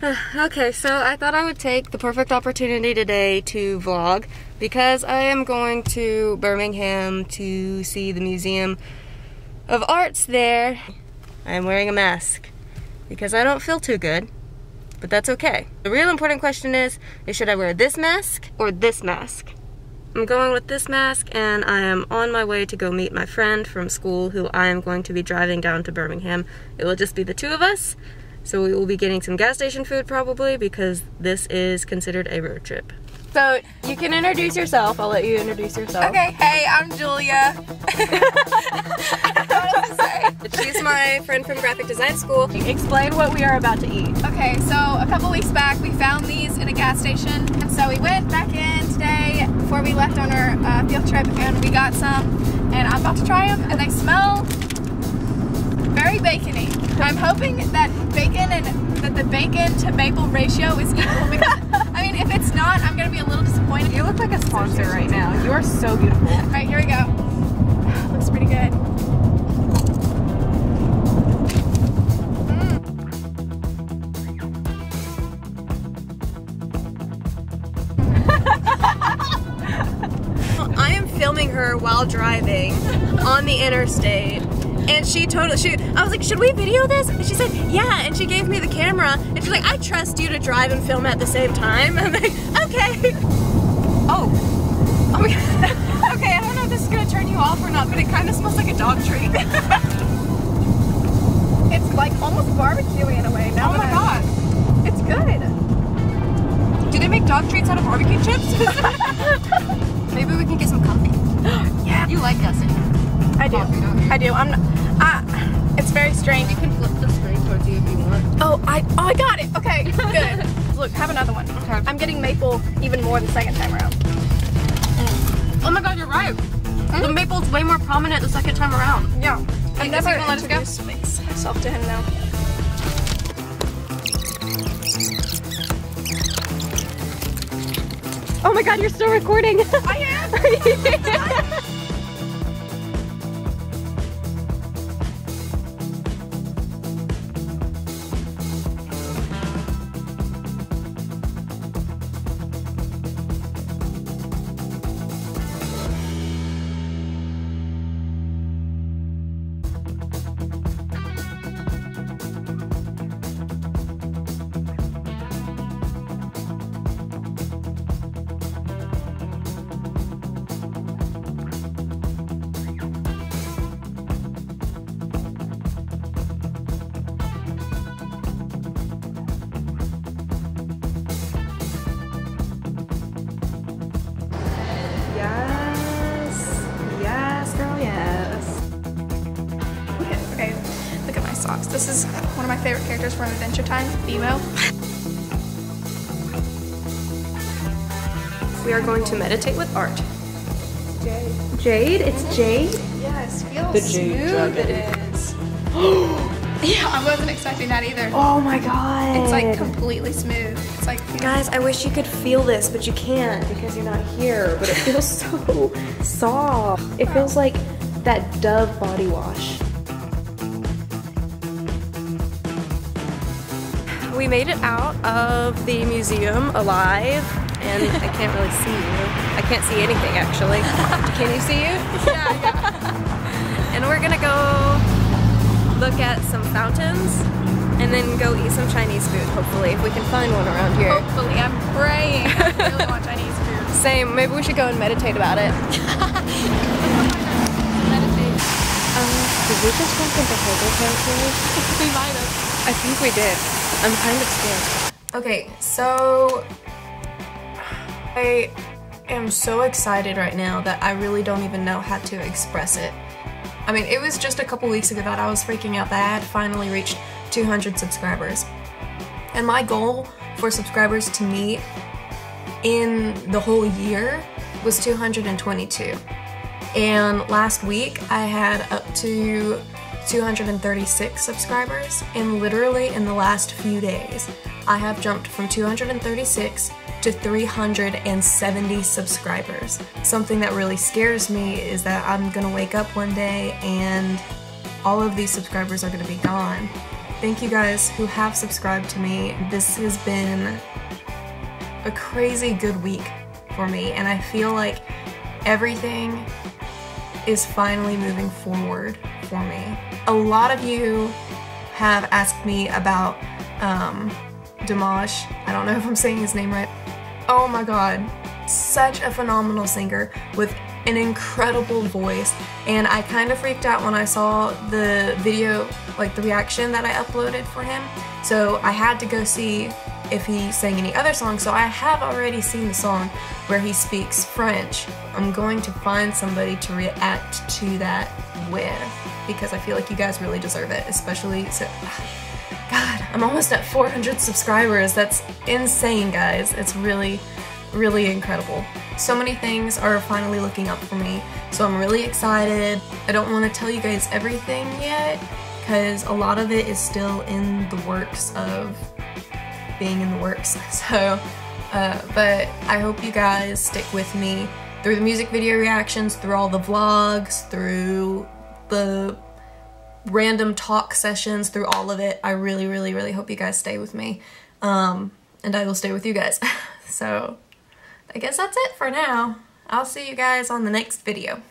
Okay, so I thought I would take the perfect opportunity today to vlog because I am going to Birmingham to see the Museum of Arts there. I am wearing a mask because I don't feel too good, but that's okay. The real important question is should I wear this mask or this mask? I'm going with this mask, and I am on my way to go meet my friend from school who I am going to be driving down to Birmingham. It will just be the two of us. So we will be getting some gas station food probably because this is considered a road trip. So you can introduce yourself. I'll let you introduce yourself. Okay. Hey, I'm Julia. I don't know what to say. She's my friend from graphic design school. Explain what we are about to eat. Okay, so a couple weeks back we found these in a gas station. And so we went back in today before we left on our field trip and we got some. And I'm about to try them and they smell very bacony. I'm hoping that the bacon to maple ratio is equal because, I mean, if it's not, I'm gonna be a little disappointed. You look like a sponsor right now. You are so beautiful. All right, here we go. Looks pretty good. I am filming her while driving on the interstate. And I was like, should we video this? And she said, yeah, and she gave me the camera. And she's like, I trust you to drive and film at the same time. And I'm like, okay. Oh my God. Okay, I don't know if this is gonna turn you off or not, but it kind of smells like a dog treat. It's like almost barbecuey in a way. Now oh my God. It's good. Do they make dog treats out of barbecue chips? Maybe we can get some coffee. Yeah. You like us anyway. I do. Coffee, don't you? I do. I'm not. It's very strange. You can flip the screen towards you if you want. Oh, I got it. Okay, good. Look, have another one. Okay. I'm getting maple even more the second time around. Mm. Oh my God, you're right. Mm. The maple's way more prominent the second time around. Yeah. I've never introduced myself to him now. Oh my God, you're still recording. I am. Yeah. This is one of my favorite characters from Adventure Time, female. We are going to meditate with art. Jade. Jade? It's Jade? Yes, feel the Jade smooth it is. Yeah, I wasn't expecting that either. Oh my God. It's like completely smooth. It's like guys, I wish you could feel this, but you can't because you're not here, but it feels so soft. It feels like that Dove body wash. We made it out of the museum alive, and I can't really see you. I can't see anything actually. Can you see you? Yeah. And we're gonna go look at some fountains and then go eat some Chinese food, hopefully, if we can find one around here. Hopefully, I'm praying. I really want Chinese food. Same, maybe we should go and meditate about it. Meditate. Did we just walk into Hobo Territory? We might have. I think we did. I'm kind of scared. Okay, so I am so excited right now that I really don't even know how to express it. I mean, it was just a couple weeks ago that I was freaking out that I had finally reached 200 subscribers. And my goal for subscribers to me in the whole year was 222. And last week I had up to 236 subscribers, and literally in the last few days I have jumped from 236 to 370 subscribers. Something that really scares me is that I'm gonna wake up one day and all of these subscribers are gonna be gone. Thank you guys who have subscribed to me. This has been a crazy good week for me, and I feel like everything is finally moving forward for me. A lot of you have asked me about Dimash. I don't know if I'm saying his name right. Oh my god, such a phenomenal singer with an incredible voice, and I kind of freaked out when I saw the video, like the reaction that I uploaded for him, so I had to go see if he sang any other songs. So I have already seen the song where he speaks French. I'm going to find somebody to react to that with, because I feel like you guys really deserve it, especially so. God, I'm almost at 400 subscribers. That's insane, guys. It's really, really incredible. So many things are finally looking up for me, so I'm really excited. I don't want to tell you guys everything yet, because a lot of it is still in the works of being in the works. So, but I hope you guys stick with me through the music video reactions, through all the vlogs, through the random talk sessions, through all of it. I really, really, really hope you guys stay with me, and I will stay with you guys. So I guess that's it for now. I'll see you guys on the next video.